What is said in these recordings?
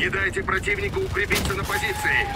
Не дайте противнику укрепиться на позиции.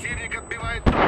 Противник отбивает точку.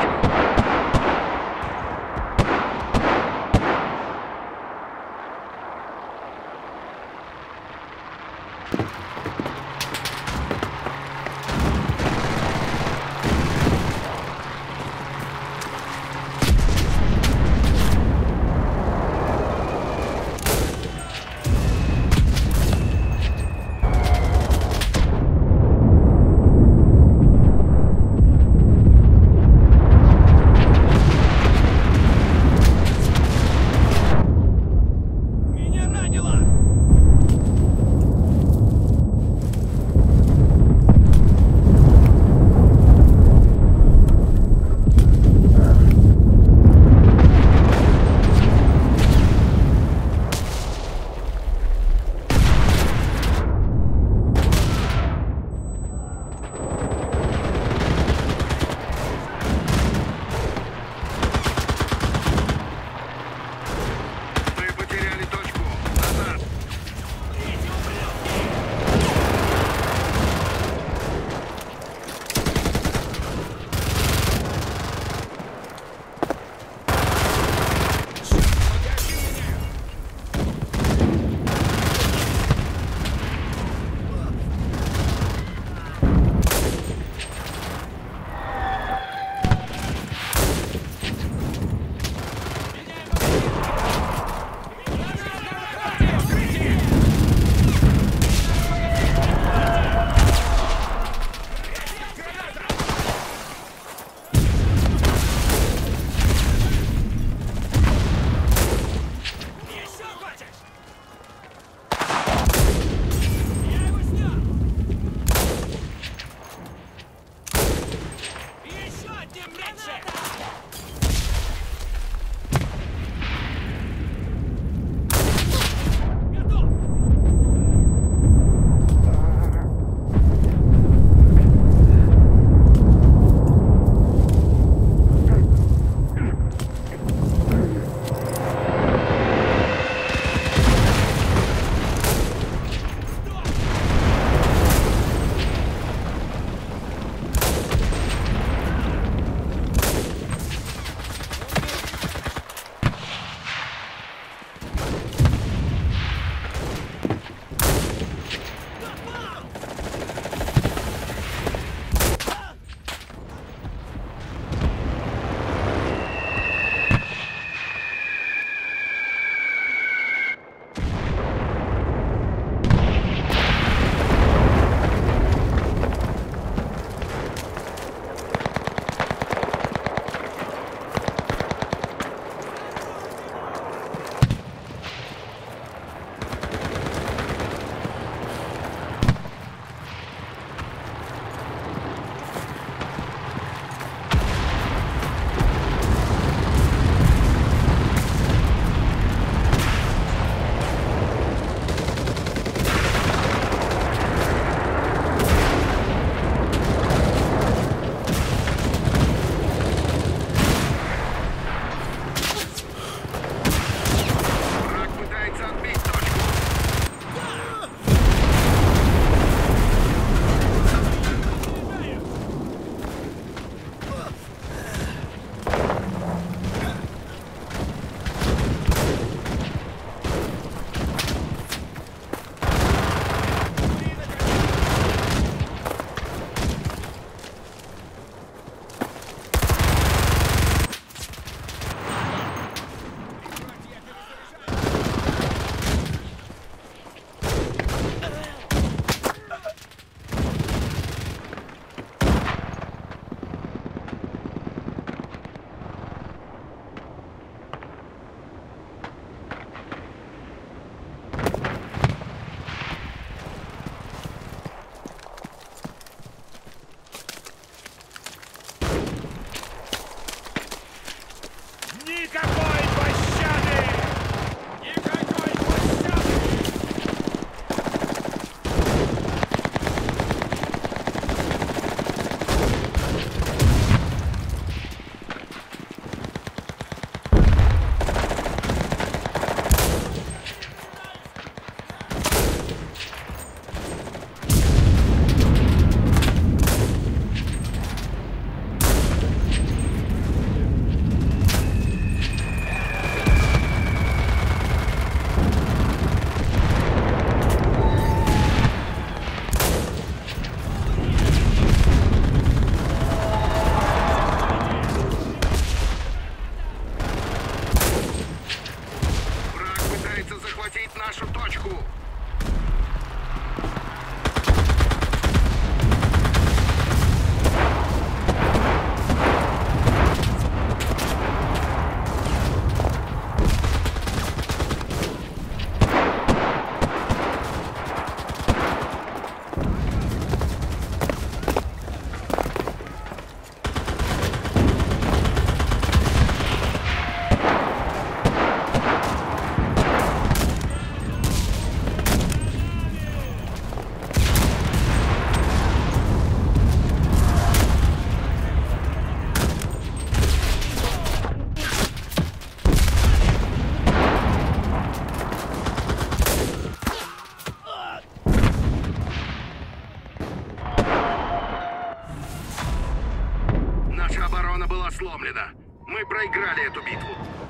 была сломлена. Мы проиграли эту битву.